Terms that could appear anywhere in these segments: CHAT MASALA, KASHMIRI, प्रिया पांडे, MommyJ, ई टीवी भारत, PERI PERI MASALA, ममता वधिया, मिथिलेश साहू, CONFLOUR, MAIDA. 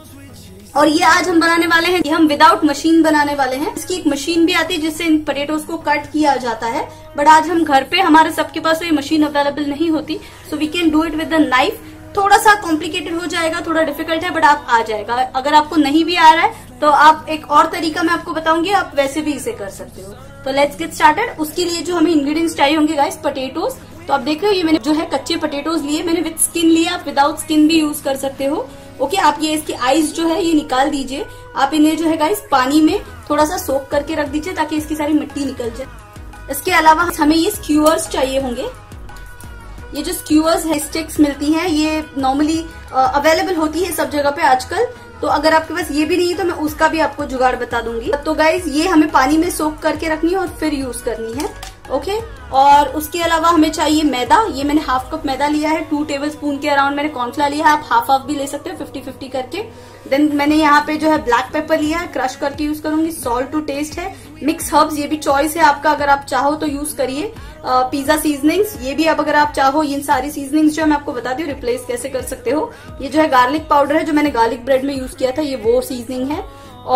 और ये आज हम बनाने वाले हैं, ये हम विदाउट मशीन बनाने वाले हैं। इसकी एक मशीन भी आती है जिससे इन पटेटोस को कट किया जाता है, बट आज हम घर पे, हमारे सबके पास ये मशीन अवेलेबल नहीं होती, so we can do it with the knife. थोड़ा सा कॉम्प्लिकेटेड हो जाएगा, थोड़ा डिफिकल्ट है, बट आप आ जाएगा। अगर आपको नहीं भी आ रहा है तो आप एक और तरीका मैं आपको बताऊंगी, आप वैसे भी इसे कर सकते हो। तो लेट्स गेट स्टार्टेड। उसके लिए जो हमें इंग्रेडिएंट्स चाहिए होंगे गाइस, पटेटोस। तो आप देख रहे हो ये मैंने जो है कच्चे पटेटोस लिए, मैंने विद स्किन लिया, आप विदाउट स्किन भी यूज कर सकते हो। ओके, आप ये इसकी आइस जो है ये निकाल दीजिए। आप इन्हें जो है गाइस पानी में थोड़ा सा सोक करके रख दीजिए ताकि इसकी सारी मिट्टी निकल जाए। इसके अलावा हमें ये स्क्यूअर्स चाहिए होंगे। ये जो स्क्यूअर्स है, स्टिक्स मिलती हैं, ये नॉर्मली अवेलेबल होती है सब जगह पे आजकल। तो अगर आपके पास ये भी नहीं है तो मैं उसका भी आपको जुगाड़ बता दूंगी। तो गाइज, ये हमें पानी में सोक करके रखनी है और फिर यूज करनी है। ओके, और उसके अलावा हमें चाहिए मैदा। ये मैंने हाफ कप मैदा लिया है, 2 टेबल स्पून के अराउंड मैंने कॉर्नफ्लोर लिया है, आप हाफ हाफ भी ले सकते हो, 50-50 करके। देन मैंने यहाँ पे जो है ब्लैक पेपर लिया है, क्रश करके यूज करूंगी। सॉल्ट टू टेस्ट है, मिक्स हर्ब्स, ये भी चॉइस है आपका, अगर आप चाहो तो यूज करिए। पिज्जा सीजनिंग्स, ये भी अब अगर आप चाहो, ये सारी सीजनिंग्स जो मैं आपको बताती हूँ रिप्लेस कैसे कर सकते हो। ये जो है गार्लिक पाउडर है जो मैंने गार्लिक ब्रेड में यूज किया था, ये वो सीजनिंग है।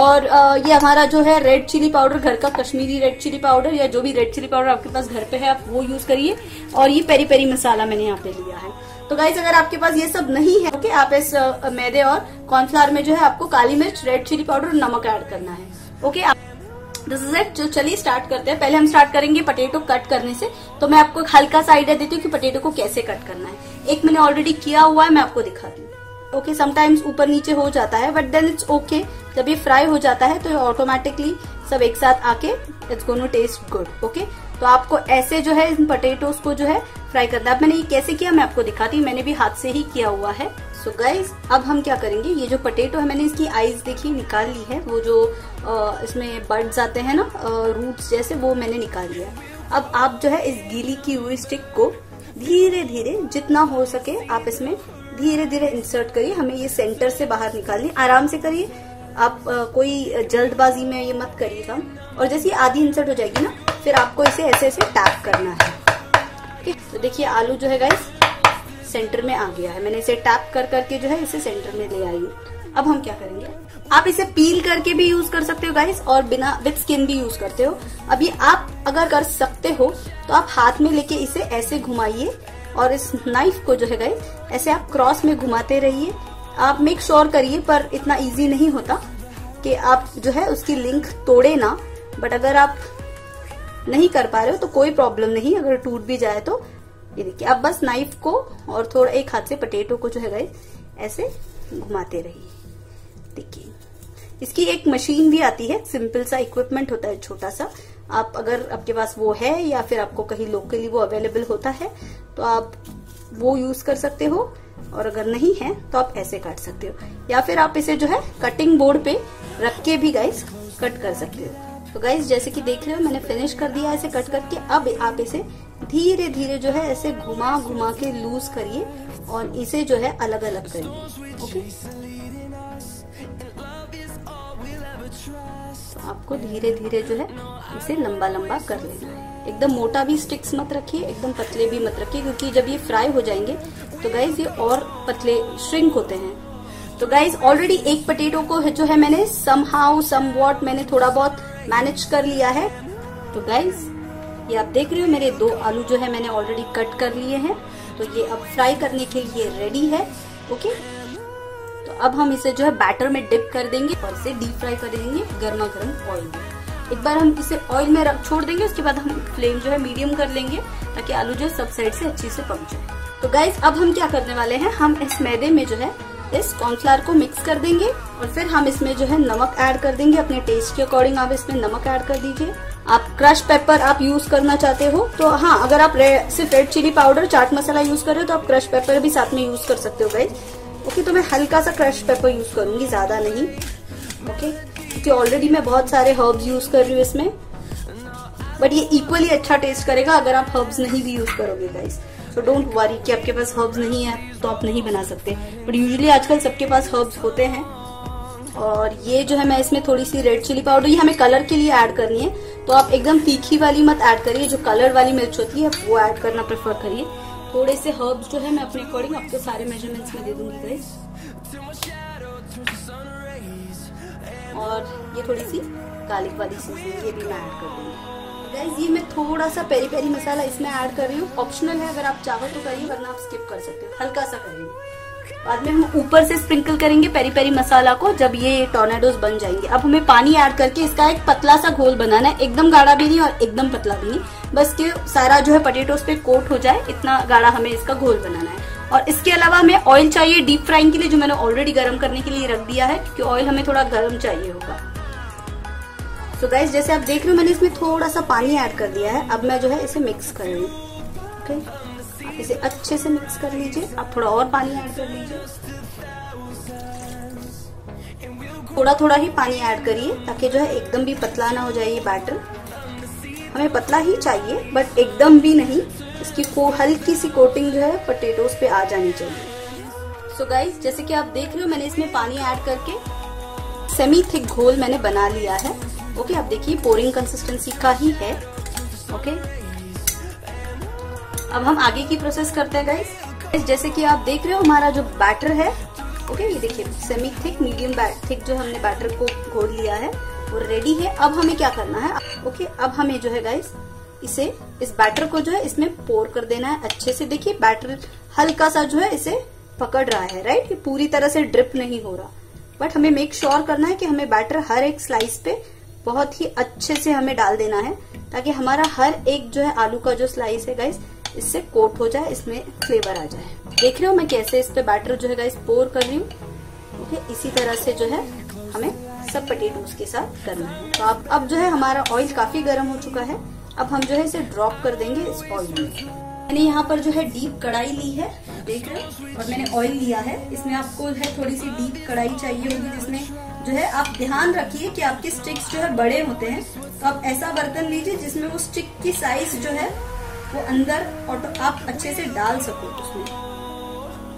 और ये हमारा जो है रेड चिली पाउडर, घर का कश्मीरी रेड चिली पाउडर, या जो भी रेड चिली पाउडर आपके पास घर पे है आप वो यूज करिए। और ये पेरी पेरी मसाला मैंने यहाँ पे लिया है। तो गाइस, अगर आपके पास ये सब नहीं है, ओके, आप इस मैदे और कॉर्नफ्लावर में जो है आपको काली मिर्च, रेड चिली पाउडर और नमक ऐड करना है। Okay, this is it. चलिए स्टार्ट करते हैं। पहले हम स्टार्ट करेंगे पटेटो कट करने से। तो मैं आपको एक हल्का सा आइडिया देती हूँ कि पटेटो को कैसे कट करना है। एक मैंने ऑलरेडी किया हुआ है, मैं आपको दिखाती हूँ। ओके, समटाइम्स ऊपर नीचे हो जाता है बट देन इट्स ओके। जब ये फ्राई हो जाता है तो ये ऑटोमेटिकली सब एक साथ आके it's going to taste good. Okay, तो आपको ऐसे जो है इन पटेटोस को जो है फ्राई करना है। अब मैंने ये कैसे किया मैं आपको दिखाती हूँ, मैंने भी हाथ से ही किया हुआ है। सो गाइज, अब हम क्या करेंगे, ये जो पटेटो है मैंने इसकी आइस देखिए निकाल ली है, वो जो इसमें बड्स आते हैं ना, रूट्स जैसे, वो मैंने निकाल लिया। अब आप जो है इस गीली की हुई स्टिक को धीरे धीरे जितना हो सके आप इसमें धीरे धीरे इंसर्ट करिए। हमें ये सेंटर से बाहर निकालनी, आराम से करिए आप, कोई जल्दबाजी में ये मत करिएगा। और जैसे आधी इंसर्ट हो जाएगी ना, फिर आपको इसे ऐसे ऐसे टैप करना है। ओके, तो देखिए आलू जो है गाइस सेंटर में आ गया है। मैंने इसे टैप कर करके जो है इसे सेंटर में ले आई हूँ। अब हम क्या करेंगे, आप इसे पील करके भी यूज कर सकते हो गाइस, और बिना विद स्किन भी यूज करते हो। अब ये आप अगर कर सकते हो तो आप हाथ में लेके इसे ऐसे घुमाइए और इस नाइफ को जो है गाइस ऐसे आप क्रॉस में घुमाते रहिए। आप मेक श्योर करिए, पर इतना इजी नहीं होता कि आप जो है उसकी लिंक तोड़े ना, बट अगर आप नहीं कर पा रहे हो तो कोई प्रॉब्लम नहीं। अगर टूट भी जाए तो ये देखिए, आप बस नाइफ को और थोड़ा एक हाथ से पटेटो को जो है गाइस ऐसे घुमाते रहिए। देखिए, इसकी एक मशीन भी आती है, सिंपल सा इक्विपमेंट होता है छोटा सा। आप अगर आपके पास वो है या फिर आपको कहीं लोकली वो अवेलेबल होता है तो आप वो यूज कर सकते हो। और अगर नहीं है तो आप ऐसे काट सकते हो, या फिर आप इसे जो है कटिंग बोर्ड पे रख के भी गाइस कट कर सकते हो। तो गाइस जैसे कि देख रहे हो मैंने फिनिश कर दिया ऐसे कट करके। अब आप इसे धीरे धीरे जो है ऐसे घुमा घुमा के लूज करिए और इसे जो है अलग अलग करिए। ओके, तो आपको धीरे धीरे जो है इसे लंबा लंबा कर लेना है। एकदम मोटा भी स्टिक्स मत रखिए, एकदम पतले भी मत रखिए, क्योंकि जब ये फ्राई हो जाएंगे तो गाइज ये और पतले श्रिंक होते हैं। तो गाइज ऑलरेडी एक पटेटो को जो है मैंने समहाउ समवॉट मैंने थोड़ा बहुत मैनेज कर लिया है। तो गाइज ये आप देख रहे हो मेरे दो आलू जो है मैंने ऑलरेडी कट कर लिए हैं, तो ये अब फ्राई करने के लिए रेडी है। ओके, तो अब हम इसे जो है बैटर में डिप कर देंगे और इसे डीप फ्राई कर देंगे गर्मा गर्म ऑयल में। एक बार हम इसे ऑयल में छोड़ देंगे, उसके बाद हम फ्लेम जो है मीडियम कर लेंगे ताकि आलू जो है सब साइड से अच्छे से पक जाए। तो गाइज अब हम क्या करने वाले हैं, हम इस मैदे में जो है इस कॉर्नफ्लावर को मिक्स कर देंगे और फिर हम इसमें जो है नमक ऐड कर देंगे। अपने टेस्ट के अकॉर्डिंग आप इसमें नमक ऐड कर दीजिए। आप क्रश पेपर आप यूज करना चाहते हो तो हाँ, अगर आप सिर्फ red chilli powder chaat masala use कर रहे हो तो आप क्रश पेपर भी साथ में यूज कर सकते हो गाइज। ओके, तो मैं हल्का सा क्रश पेपर यूज करूंगी, ज्यादा नहीं। ओके, क्योंकि ऑलरेडी मैं बहुत सारे हर्ब्स यूज कर रही हूँ इसमें, बट ये इक्वली अच्छा टेस्ट करेगा अगर आप हर्ब्स नहीं भी यूज करोगे गाइस। सो डोंट वरी कि आपके पास हर्ब्स नहीं है तो आप नहीं बना सकते, बट यूजुअली आजकल सबके पास हर्ब्स होते हैं। और ये जो है मैं इसमें थोड़ी सी रेड चिली पाउडर, ये हमें कलर के लिए ऐड करनी है, तो आप एकदम तीखी वाली मत ऐड करिए, जो कलर वाली मिर्च होती है वो ऐड करना प्रेफर करिए। थोड़े से हर्ब्स जो है मैं अपने अकॉर्डिंग आपको सारे मेजरमेंट्स में दे दूंगी गाइस। और ये थोड़ी सी गार्लिक वाली चीजें ये भी मैं ऐड कर दूंगी गाइस। ये मैं थोड़ा सा पेरी पेरी मसाला इसमें ऐड कर रही हूँ, ऑप्शनल है, अगर आप चाहो तो करिए वरना आप स्किप कर सकते हो। हल्का सा करिए, बाद में हम ऊपर से स्प्रिंकल करेंगे पेरी पेरी मसाला को जब ये टोर्नेडोज बन जाएंगे। अब हमें पानी ऐड करके इसका एक पतला सा घोल बनाना है, एकदम गाढ़ा भी नहीं और एकदम पतला भी नहीं, बस कि सारा जो है पटेटोज पे कोट हो जाए, इतना गाढ़ा हमें इसका घोल बनाना है। और इसके अलावा हमें ऑयल चाहिए डीप फ्राइंग के लिए, जो मैंने ऑलरेडी गर्म करने के लिए रख दिया है, क्योंकि ऑयल हमें थोड़ा गर्म चाहिए होगा। तो गाइस जैसे आप देख रहे हो मैंने इसमें थोड़ा सा पानी ऐड कर दिया है। अब मैं जो है इसे मिक्स कर रही हूँ। ओके, आप इसे अच्छे से मिक्स कर लीजिए। आप थोड़ा और पानी ऐड कर लीजिए, थोड़ा थोड़ा ही पानी ऐड करिए ताकि जो है एकदम भी पतला ना हो जाए ये बैटर। हमें पतला ही चाहिए बट एकदम भी नहीं, इसकी हल्की सी कोटिंग जो है पटेटोस पे आ जानी चाहिए। सो गाइस जैसे कि आप देख रहे हो मैंने इसमें पानी ऐड करके सेमी थिक घोल मैंने बना लिया है। ओके, आप देखिए पोरिंग कंसिस्टेंसी का ही है। ओके, अब हम आगे की प्रोसेस करते हैं गाइस। जैसे कि आप देख रहे हो हमारा जो बैटर है, ओके ये देखिए सेमी थिक मीडियम थिक जो हमने बैटर को घोल लिया है वो रेडी है। अब हमें क्या करना है, ओके अब हमें जो है गाइस इसे इस बैटर को जो है इसमें पोर कर देना है अच्छे से। देखिए बैटर हल्का सा जो है इसे पकड़ रहा है, राइट, ये पूरी तरह से ड्रिप नहीं हो रहा, बट हमें मेक श्योर करना है कि हमें बैटर हर एक स्लाइस पे बहुत ही अच्छे से हमें डाल देना है ताकि हमारा हर एक जो है आलू का जो स्लाइस है गाइस इससे कोट हो जाए, इसमें फ्लेवर आ जाए। देख रहे हो मैं कैसे इस पे बैटर जो है गाइस पोर कर रही हूँ। ओके, इसी तरह से जो है हमें सब पटेटोज के साथ करना है। तो अब जो है हमारा ऑयल काफी गर्म हो चुका है, अब हम जो है इसे ड्रॉप कर देंगे इस ऑयल में। मैंने यहाँ पर जो है डीप कढ़ाई ली है, देख रहे हो, और मैंने ऑयल लिया है। इसमें आपको है थोड़ी सी डीप कढ़ाई चाहिए होगी, जिसमें जो है आप ध्यान रखिए कि आपके स्टिक्स जो है बड़े होते हैं, तो आप ऐसा बर्तन लीजिए जिसमें वो स्टिक की साइज जो है वो अंदर और तो आप अच्छे से डाल सको उसमें,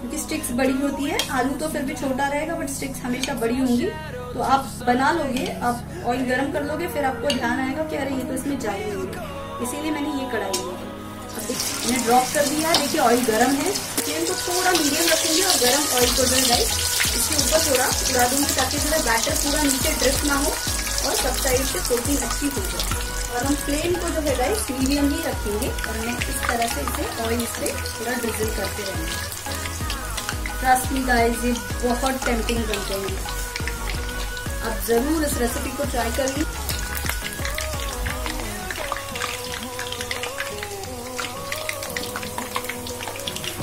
क्योंकि स्टिक्स बड़ी होती है। आलू तो फिर भी छोटा रहेगा बट स्टिक्स हमेशा बड़ी होंगी, तो आप बना लोगे, आप ऑयल गर्म कर लोगे, फिर आपको ध्यान आएगा कि अरे ये तो इसमें जा ही होगी, इसीलिए मैंने ये कढ़ाई ली है। अब मैंने ड्रॉप कर दिया है, देखिए ऑयल गर्म है। फ्लेम को थोड़ा मीडियम रखेंगे और गर्म ऑयल को जो है इसके ऊपर थोड़ा उड़ा दूंगी ताकि जो है बैटर पूरा नीचे ड्रिप ना हो और सब साइड से कोटिंग अच्छी हो जाए। और हम फ्लेम को जो है गाइस मीडियम ही रखेंगे और मैं इस तरह से इसे ऑयल से थोड़ा ड्रिजल करते रहेंगे। ट्रस्ट मी गाइस, ये बहुत टेम्पटिंग बन जाएगी। आप जरूर इस रेसिपी को ट्राई कर ली।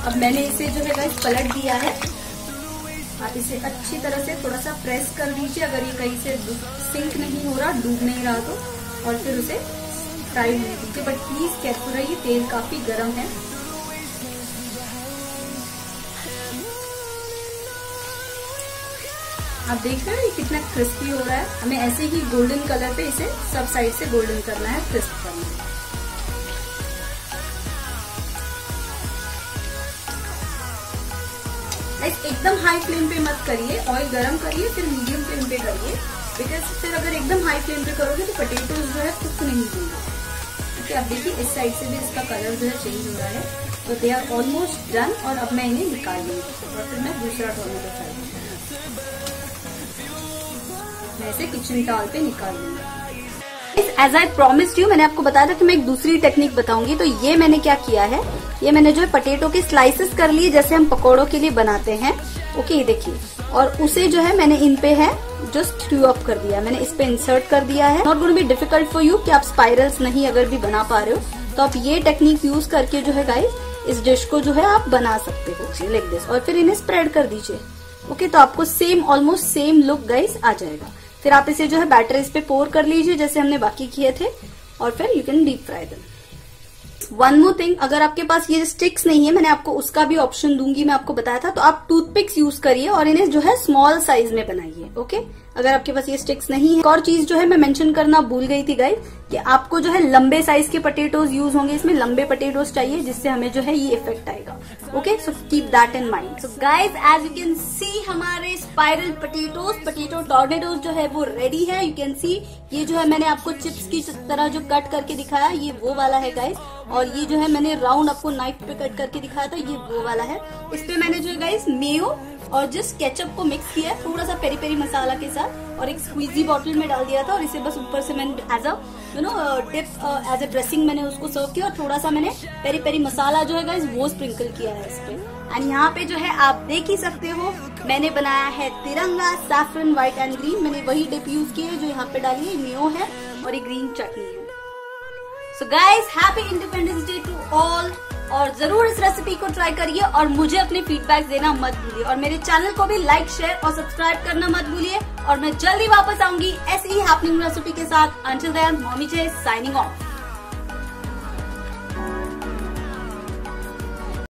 अब मैंने इसे जो है गाइस पलट दिया है। आप इसे अच्छी तरह से थोड़ा सा प्रेस कर दीजिए, अगर ये कहीं से सिंक नहीं हो रहा, डूब नहीं रहा तो, और फिर उसे फ्राई होने दीजिए। बट प्लीज केयरफुल रहिए, तेल काफी गर्म है। आप देख रहे हैं कितना क्रिस्पी हो रहा है। हमें ऐसे ही गोल्डन कलर पे इसे सब साइड से गोल्डन करना है, क्रिस्प करना है। एकदम हाई फ्लेम पे मत करिए, ऑयल गरम करिए फिर मीडियम फ्लेम पे करिए, बिकॉज फिर अगर एकदम हाई फ्लेम पे करोगे तो पटेटोज जो है कुक नहीं होंगे। क्योंकि आप देखिए इस साइड से भी इसका कलर जो है चेंज हो रहा है, तो दे आर ऑलमोस्ट डन। और अब मैं इन्हें निकाल लूंगी और फिर मैं दूसरा टोमेटो चाहिए, मैं इसे किचन टॉवल पे निकाल लूंगी। एज आई प्रोमिस्ड यू, मैंने आपको बताया था कि मैं एक दूसरी टेक्निक बताऊंगी। तो ये मैंने क्या किया है, ये मैंने जो है पटेटो के स्लाइसेस कर लिए जैसे हम पकौड़ों के लिए बनाते हैं। ओके, ये देखिए। और उसे जो है मैंने इन पे है जो स्ट्यू अप कर दिया, मैंने इस पे इंसर्ट कर दिया है। Not going to be difficult for you कि आप स्पाइरल्स नहीं अगर भी बना पा रहे हो तो आप ये टेक्निक यूज करके जो है गाइस इस डिश को जो है आप बना सकते हो लाइक दिस। और फिर इन्हें स्प्रेड कर दीजिए। ओके, तो आपको same almost same look guys आ जाएगा। फिर आप इसे जो है बैटर इस पे पोर कर लीजिए जैसे हमने बाकी किए थे, और फिर you can deep fry them. One more thing, अगर आपके पास ये स्टिक्स नहीं है, मैंने आपको उसका भी ऑप्शन दूंगी, मैं आपको बताया था, तो आप टूथपिक्स यूज करिए और इन्हें जो है स्मॉल साइज में बनाइए। ओके, अगर आपके पास ये स्टिक्स नहीं है। एक और चीज जो है मैं मेंशन करना भूल गई थी गाइस कि आपको जो है लंबे साइज के पटेटोज यूज होंगे, इसमें लंबे पटेटोज चाहिए जिससे हमें जो है ये इफेक्ट आएगा। Okay, so keep that in mind. So guys, as you can see हमारे स्पाइरल पटेटोज पटेटो टॉर्नेडोज जो है वो रेडी है। यू कैन सी ये जो है मैंने आपको चिप्स की तरह जो कट करके दिखाया ये वो वाला है गाइस, और ये जो है मैंने राउंड आपको नाइफ पे कट करके दिखाया था ये वो वाला है। इसपे मैंने जो है गाइस मेयो और जिस केचप को मिक्स किया है थोड़ा सा पेरी पेरी मसाला के साथ और एक स्क्वीजी बॉटल में डाल दिया था, और इसे बस ऊपर से मैंने as a you know dip as a dressing मैंने उसको सर्व किया, और थोड़ा सा मैंने पेरी पेरी मसाला जो है गाइस वो स्प्रिंकल किया है इस पे। एंड यहाँ पे जो है आप देख ही सकते हो मैंने बनाया है तिरंगा, सैफरन व्हाइट एंड ग्रीन, मैंने वही डिप यूज किया है जो यहाँ पे डाली है, मेयो है और एक ग्रीन चटनी है। So guys, happy independence day to all, और जरूर इस रेसिपी को ट्राई करिए और मुझे अपने फीडबैक देना मत भूलिए, और मेरे चैनल को भी लाइक शेयर और सब्सक्राइब करना मत भूलिए। और मैं जल्दी वापस आऊंगी ऐसी ही हैपनिंग रेसिपी के साथ। Until then, mommy J signing of.